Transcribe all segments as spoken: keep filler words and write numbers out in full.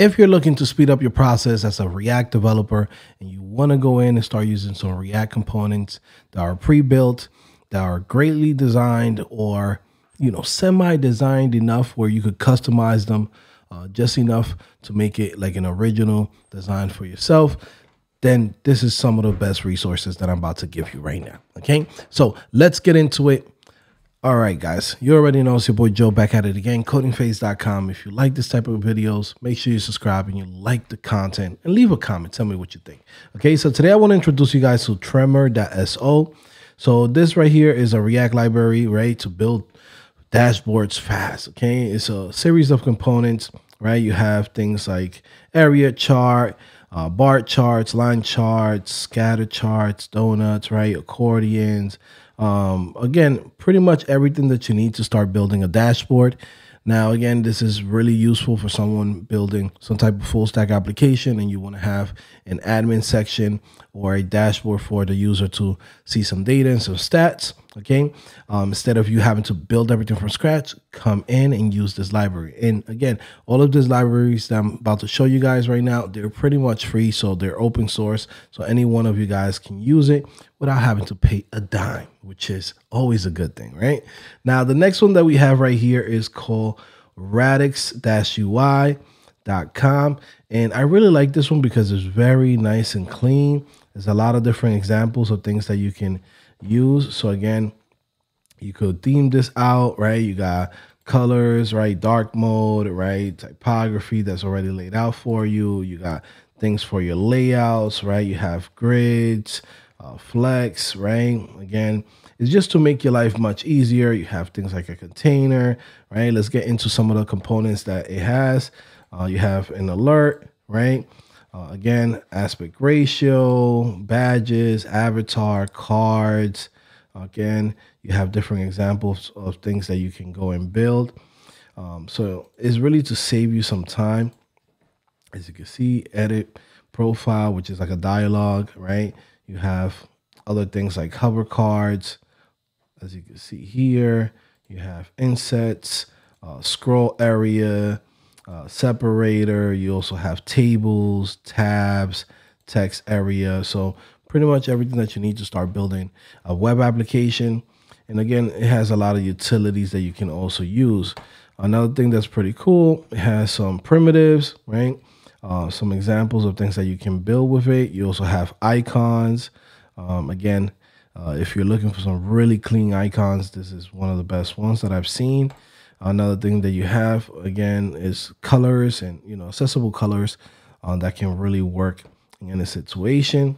If you're looking to speed up your process as a React developer and you want to go in and start using some React components that are pre-built, that are greatly designed or, you know, semi-designed enough where you could customize them uh, just enough to make it like an original design for yourself, then this is some of the best resources that I'm about to give you right now. Okay, so let's get into it. All right, guys, you already know it's your boy Joe back at it again, coding phase dot com. If you like this type of videos, make sure you subscribe and you like the content and leave a comment. Tell me what you think. Okay, so today I want to introduce you guys to tremor dot S O. So this right here is a React library, right, to build dashboards fast. Okay, it's a series of components, right? You have things like area chart, uh, bar charts, line charts, scatter charts, donuts, right, accordions. Um, again, pretty much everything that you need to start building a dashboard. Now, again, this is really useful for someone building some type of full stack application and you want to have an admin section or a dashboard for the user to see some data and some stats. Okay. Um, instead of you having to build everything from scratch, come in and use this library. And again, all of these libraries that I'm about to show you guys right now, they're pretty much free. So they're open source. So any one of you guys can use it without having to pay a dime, which is always a good thing, right? Now, the next one that we have right here is called radix U I dot com. And I really like this one because it's very nice and clean. There's a lot of different examples of things that you can use. So again, you could theme this out, right? You got colors, right? Dark mode, right? Typography that's already laid out for you. You got things for your layouts, right? You have grids, Uh, flex, right? Again, it's just to make your life much easier. You have things like a container, right? Let's get into some of the components that it has. Uh, you have an alert, right? Uh, again, aspect ratio, badges, avatar, cards. Again, you have different examples of things that you can go and build. Um, so it's really to save you some time. As you can see, edit profile, which is like a dialogue, right? You have other things like hover cards, as you can see here. You have insets, uh, scroll area, uh, separator. You also have tables, tabs, text area. So pretty much everything that you need to start building a web application. And again, it has a lot of utilities that you can also use. Another thing that's pretty cool, it has some primitives, right? Uh, some examples of things that you can build with it. You also have icons. Um, again, uh, if you're looking for some really clean icons, this is one of the best ones that I've seen. Another thing that you have, again, is colors and, you know, accessible colors uh, that can really work in a situation.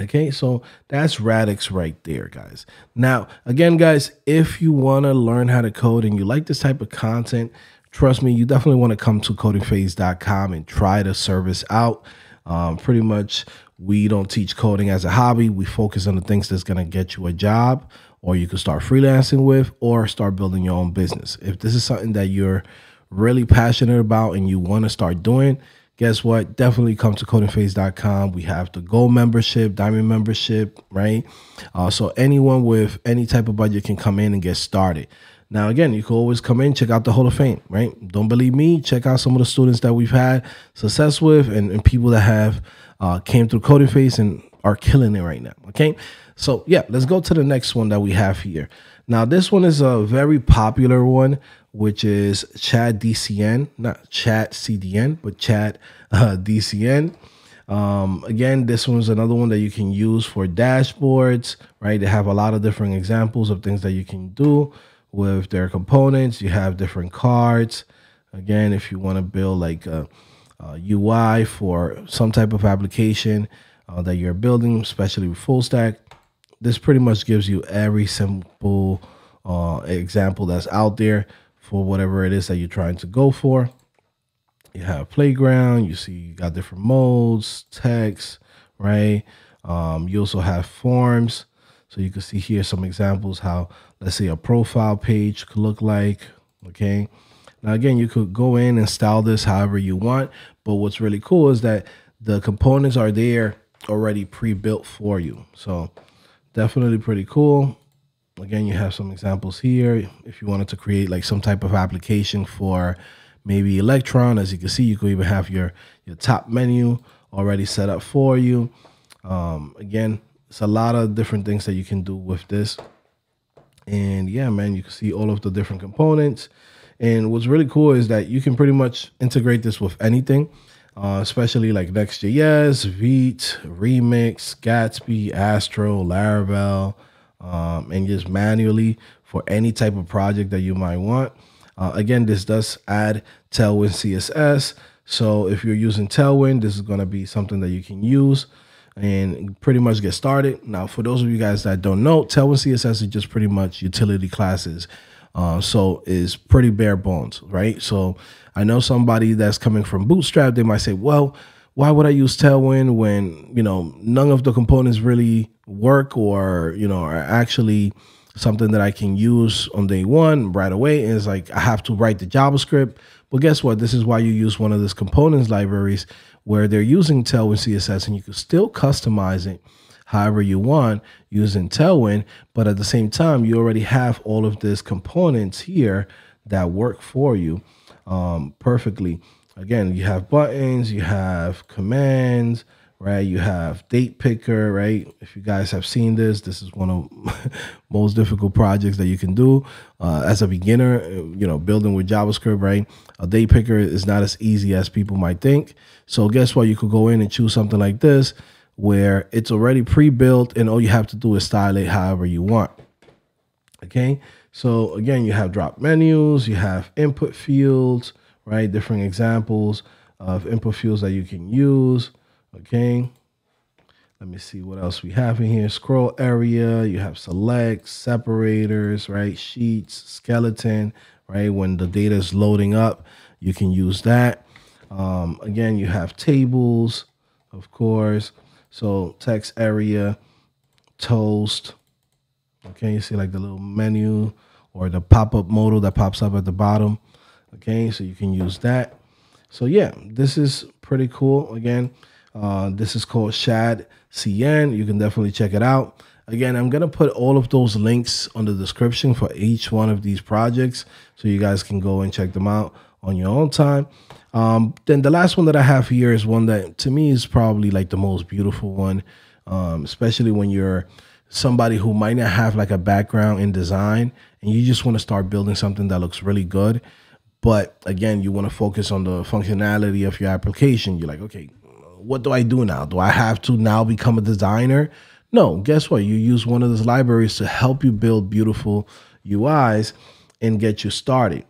Okay, so that's Radix right there, guys. Now, again, guys, if you want to learn how to code and you like this type of content, trust me, you definitely want to come to coding phase dot com and try the service out. Um, pretty much, we don't teach coding as a hobby. We focus on the things that's going to get you a job or you can start freelancing with or start building your own business. If this is something that you're really passionate about and you want to start doing, guess what? Definitely come to coding phase dot com. We have the gold membership, diamond membership, right? Uh, so anyone with any type of budget can come in and get started. Now, again, you can always come in, check out the Hall of Fame, right? Don't believe me? Check out some of the students that we've had success with and, and people that have uh, came through CodingPhase and are killing it right now, okay? So, yeah, let's go to the next one that we have here. Now, this one is a very popular one, which is Shad D C N, not Shad C D N, but Shad D C N. Um, again, this one's another one that you can use for dashboards, right? They have a lot of different examples of things that you can do with their components. You have different cards. Again, if you want to build like a, a U I for some type of application uh, that you're building, especially with full stack, this pretty much gives you every simple uh, example that's out there for whatever it is that you're trying to go for. You have playground, you see you got different modes, text, right? Um, you also have forms. So you can see here some examples how, let's say, a profile page could look like, okay? Now, again, you could go in and style this however you want, but what's really cool is that the components are there already pre-built for you. So definitely pretty cool. Again, you have some examples here. If you wanted to create like some type of application for maybe Electron. As you can see, you could even have your, your top menu already set up for you. Um, again, it's a lot of different things that you can do with this. And yeah, man, you can see all of the different components. And what's really cool is that you can pretty much integrate this with anything, uh, especially like Next.js, Vite, Remix, Gatsby, Astro, Laravel, um, and just manually for any type of project that you might want. Uh, again, this does add Tailwind C S S. So if you're using Tailwind, this is going to be something that you can use and pretty much get started. Now, for those of you guys that don't know, Tailwind C S S is just pretty much utility classes. Uh, so is pretty bare bones, right? So I know somebody that's coming from Bootstrap, they might say, well, why would I use Tailwind when, you know, none of the components really work or, you know, are actually something that I can use on day one right away. And it's like, I have to write the JavaScript. But guess what? This is why you use one of these components libraries where they're using Tailwind C S S, and you can still customize it however you want using Tailwind, but at the same time, you already have all of these components here that work for you um, perfectly. Again, you have buttons, you have commands, right? You have date picker, right? If you guys have seen this, this is one of the most difficult projects that you can do uh, as a beginner, you know, building with JavaScript, right? A date picker is not as easy as people might think. So guess what? You could go in and choose something like this, where it's already pre-built and all you have to do is style it however you want. Okay, so again, you have drop menus, you have input fields, right? Different examples of input fields that you can use. Okay, let me see what else we have in here. Scroll area, you have select, separators, right? Sheets, skeleton, right? When the data is loading up, you can use that. Um, again, you have tables, of course. So text area, toast, okay, you see like the little menu or the pop-up modal that pops up at the bottom, okay, so you can use that. So yeah, this is pretty cool. Again, uh, this is called ShadCN. You can definitely check it out. Again, I'm going to put all of those links on the description for each one of these projects so you guys can go and check them out on your own time. Um, then the last one that I have here is one that to me is probably like the most beautiful one, um, especially when you're somebody who might not have like a background in design and you just want to start building something that looks really good. But again, you want to focus on the functionality of your application. You're like, okay, what do I do now? Do I have to now become a designer? No, guess what? You use one of those libraries to help you build beautiful U Is and get you started.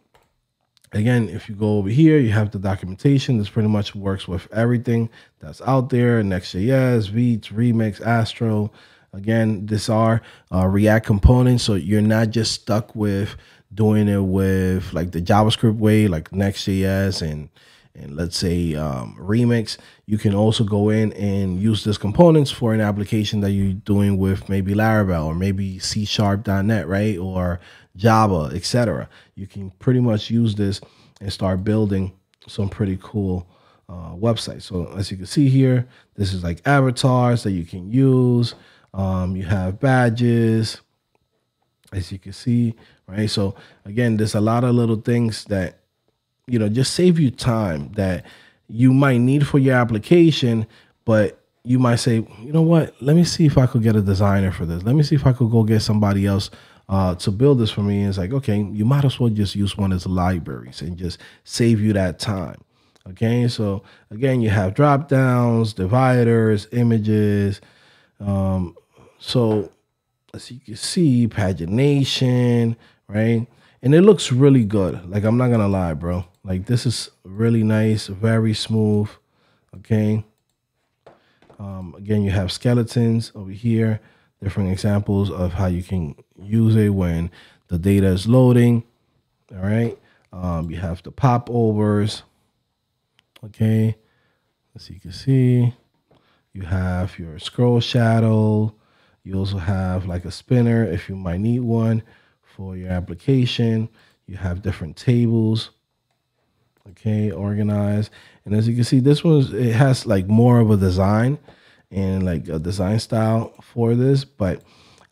Again, if you go over here, you have the documentation. This pretty much works with everything that's out there. Next.js, Vite, Remix, Astro. Again, these are uh, React components. So you're not just stuck with doing it with like the JavaScript way, like Next.js and, and let's say um, Remix. You can also go in and use these components for an application that you're doing with maybe Laravel or maybe C sharp dot net, right? Or Java, et cetera. You can pretty much use this and start building some pretty cool uh, websites. So as you can see here, this is like avatars that you can use. Um, you have badges, as you can see, right? So again, there's a lot of little things that, you know, just save you time that you might need for your application, but you might say, you know what, let me see if I could get a designer for this. Let me see if I could go get somebody else Uh, to build this for me. Is like, okay, you might as well just use one of the libraries and just save you that time. Okay, so again, you have drop downs, dividers, images. Um, so as you can see, pagination, right? And it looks really good. Like, I'm not gonna lie, bro. Like, this is really nice, very smooth. Okay. Um, again, you have skeletons over here. Different examples of how you can use it when the data is loading. All right. Um, you have the popovers. Okay. As you can see, you have your scroll shadow. You also have like a spinner if you might need one for your application. You have different tables. Okay. Organized. And as you can see, this one, it has like more of a design and like a design style for this, but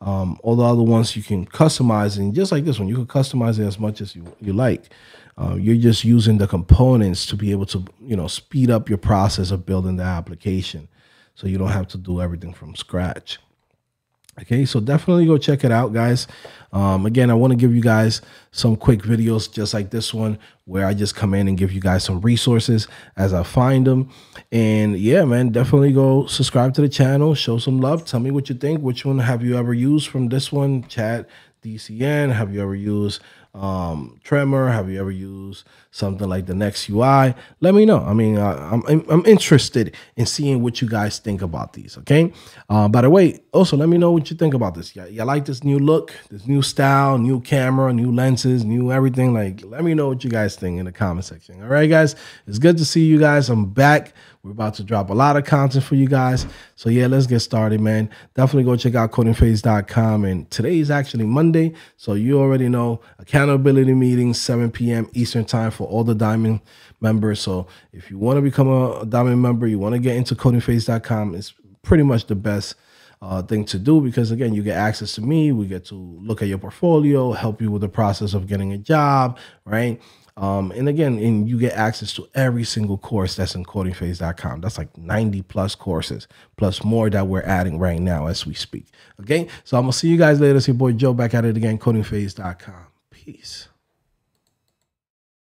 Um, all the other ones you can customize, and just like this one, you can customize it as much as you, you like. Uh, you're just using the components to be able to, you know, speed up your process of building the application, so you don't have to do everything from scratch. Okay, so definitely go check it out, guys. Um, again, I want to give you guys some quick videos just like this one, where I just come in and give you guys some resources as I find them. And yeah, man, definitely go subscribe to the channel, show some love. Tell me what you think. Which one have you ever used from this one? Chat D C N, have you ever used um, Tremor? Have you ever used something like the Next U I? Let me know. I mean, I, I'm, I'm interested in seeing what you guys think about these, okay? Uh, by the way, also let me know what you think about this. You, you like this new look, this new style, new camera, new lenses, new everything? Like, let me know what you guys think in the comment section. All right, guys, it's good to see you guys. I'm back. We're about to drop a lot of content for you guys. So yeah, let's get started, man. Definitely go check out coding phase dot com. And today is actually Monday, so you already know, accountability meetings, seven P M Eastern time for all the Diamond members. So if you want to become a Diamond member, you want to get into coding phase dot com, it's pretty much the best uh, thing to do, because again, you get access to me. We get to look at your portfolio, help you with the process of getting a job, right? Um, and again, and you get access to every single course that's in coding phase dot com. That's like ninety plus courses, plus more that we're adding right now as we speak. Okay, so I'm going to see you guys later. It's your boy Joe back at it again, coding phase dot com. Peace.